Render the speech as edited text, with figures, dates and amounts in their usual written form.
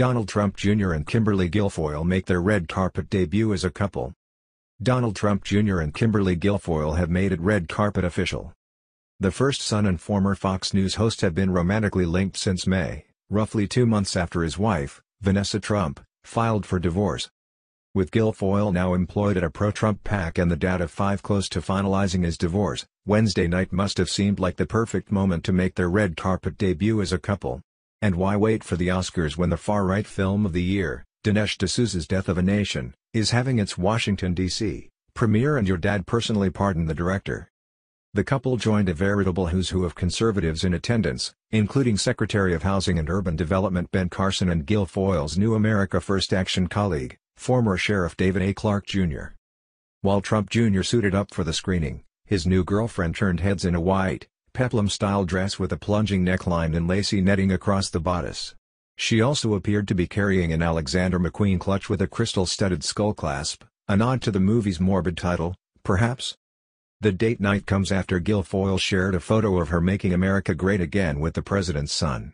Donald Trump Jr. and Kimberly Guilfoyle make their red carpet debut as a couple. Donald Trump Jr. and Kimberly Guilfoyle have made it red carpet official. The first son and former Fox News host have been romantically linked since May, roughly 2 months after his wife, Vanessa Trump, filed for divorce. With Guilfoyle now employed at a pro-Trump PAC and the dad of five close to finalizing his divorce, Wednesday night must have seemed like the perfect moment to make their red carpet debut as a couple. And why wait for the Oscars when the far-right film of the year, Dinesh D'Souza's Death of a Nation, is having its Washington, D.C. premiere and your dad personally pardoned the director? The couple joined a veritable who's who of conservatives in attendance, including Secretary of Housing and Urban Development Ben Carson and Guilfoyle's New America First Action colleague, former Sheriff David A. Clarke Jr. While Trump Jr. suited up for the screening, his new girlfriend turned heads in a white, peplum-style dress with a plunging neckline and lacy netting across the bodice. She also appeared to be carrying an Alexander McQueen clutch with a crystal-studded skullclasp, a nod to the movie's morbid title, perhaps? The date night comes after Guilfoyle shared a photo of her making America great again with the president's son.